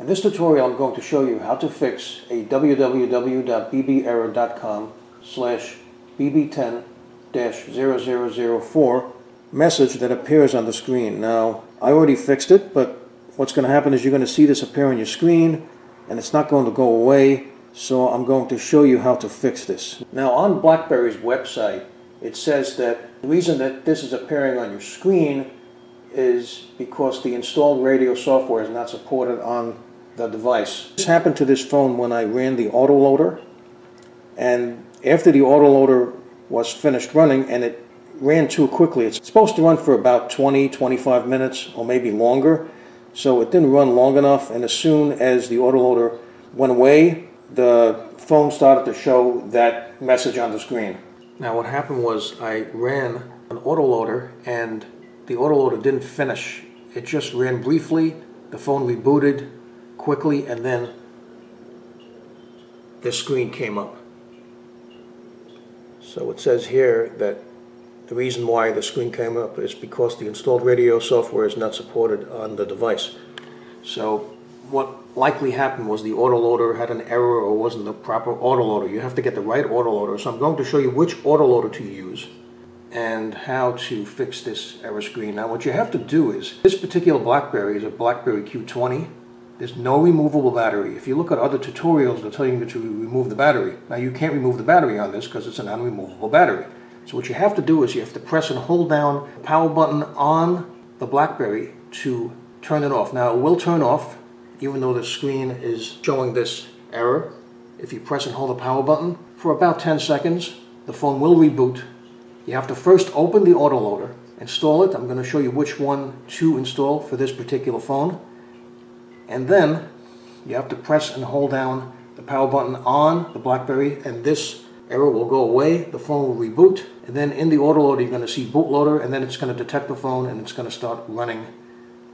In this tutorial, I'm going to show you how to fix a www.bberror.com/bb10-0004 message that appears on the screen. Now, I already fixed it, but what's going to happen is you're going to see this appear on your screen, and it's not going to go away, so I'm going to show you how to fix this. Now, on BlackBerry's website, it says that the reason that this is appearing on your screen is because the installed radio software is not supported on the device. This happened to this phone when I ran the autoloader, and after the autoloader was finished running and it ran too quickly. It's supposed to run for about 20-25 minutes or maybe longer, so it didn't run long enough, and as soon as the autoloader went away, the phone started to show that message on the screen. Now what happened was I ran an autoloader and the autoloader didn't finish. It just ran briefly, the phone rebooted quickly, and then this screen came up. So it says here that the reason why the screen came up is because the installed radio software is not supported on the device. So what likely happened was the autoloader had an error or wasn't the proper autoloader. You have to get the right autoloader. So I'm going to show you which autoloader to use and how to fix this error screen. Now what you have to do is, this particular BlackBerry is a BlackBerry Q20. There's no removable battery. If you look at other tutorials, they'll tell you to remove the battery. Now you can't remove the battery on this because it's an unremovable battery. So what you have to do is you have to press and hold down the power button on the BlackBerry to turn it off. Now it will turn off even though the screen is showing this error. If you press and hold the power button for about 10 seconds, the phone will reboot. You have to first open the autoloader, install it. I'm going to show you which one to install for this particular phone. And then you have to press and hold down the power button on the BlackBerry, and this error will go away, the phone will reboot, and then in the autoloader you're going to see bootloader, and then it's going to detect the phone and it's going to start running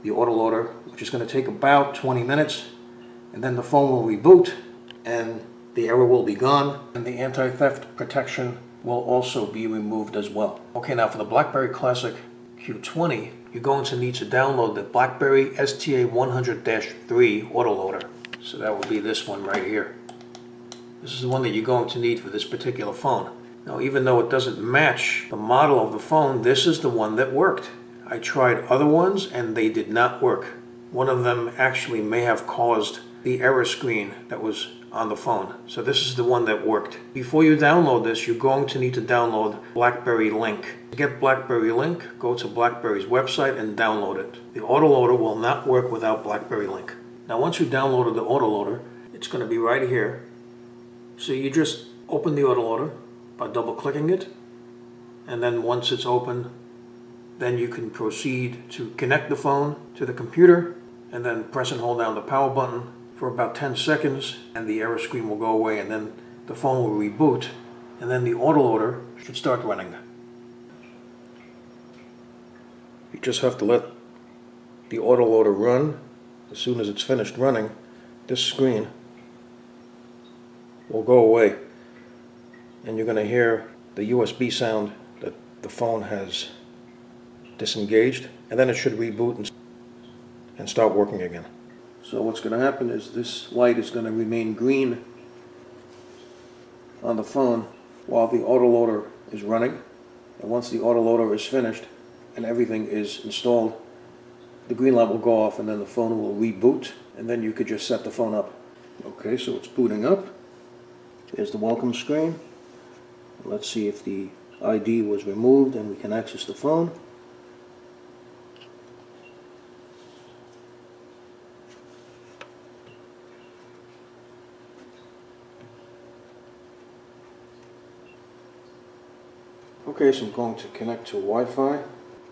the autoloader, which is going to take about 20 minutes, and then the phone will reboot and the error will be gone, and the anti-theft protection will also be removed as well. Okay, now for the BlackBerry Classic Q20, you're going to need to download the BlackBerry STA100-3 autoloader. So that will be this one right here. This is the one that you're going to need for this particular phone. Now, even though it doesn't match the model of the phone, this is the one that worked. I tried other ones and they did not work. One of them actually may have caused the error screen that was on the phone. So this is the one that worked. Before you download this, you're going to need to download BlackBerry Link. To get BlackBerry Link, go to BlackBerry's website and download it. The autoloader will not work without BlackBerry Link. Now once you've downloaded the autoloader, it's going to be right here. So you just open the autoloader by double clicking it, and then once it's open, then you can proceed to connect the phone to the computer and then press and hold down the power button for about 10 seconds and the error screen will go away, and then the phone will reboot and then the autoloader should start running. You just have to let the autoloader run. As soon as it's finished running, this screen will go away and you're going to hear the USB sound that the phone has disengaged, and then it should reboot and start working again. So what's going to happen is this light is going to remain green on the phone while the autoloader is running, and once the autoloader is finished and everything is installed, the green light will go off and then the phone will reboot, and then you could just set the phone up. Okay, so it's booting up. There's the welcome screen. Let's see if the ID was removed and we can access the phone. Okay, so I'm going to connect to Wi-Fi.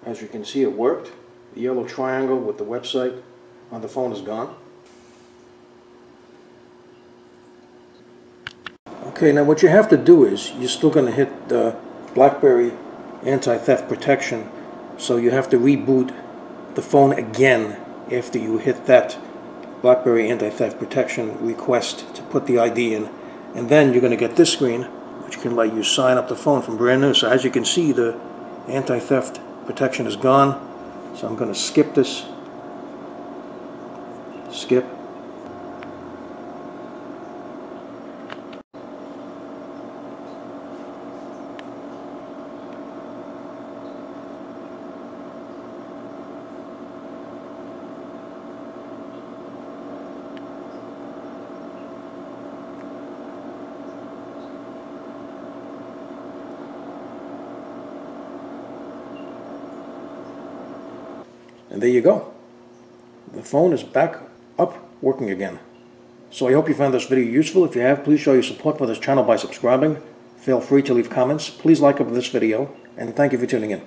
As you can see, it worked. The yellow triangle with the website on the phone is gone. Okay, now what you have to do is, you're still going to hit the BlackBerry anti-theft protection, so you have to reboot the phone again after you hit that BlackBerry anti-theft protection request to put the ID in, and then you're going to get this screen, which can let you sign up the phone from brand new. So as you can see, the anti-theft protection is gone, so I'm going to skip this. Skip. And there you go. The phone is back up working again. So I hope you found this video useful. If you have, please show your support for this channel by subscribing. Feel free to leave comments. Please like up this video. And thank you for tuning in.